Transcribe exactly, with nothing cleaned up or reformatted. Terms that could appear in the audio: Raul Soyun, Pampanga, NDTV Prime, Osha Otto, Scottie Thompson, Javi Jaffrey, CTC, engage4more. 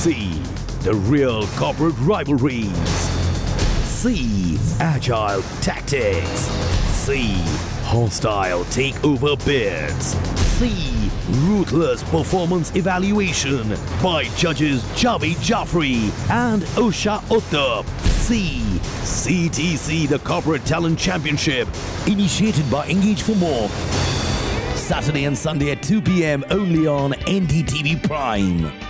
See the real corporate rivalries. See agile tactics. See hostile takeover bids. See ruthless performance evaluation by judges Javi Jaffrey and Osha Otto. See C T C, the Corporate Talent Championship, initiated by Engage for More. Saturday and Sunday at two p m only on N D T V Prime.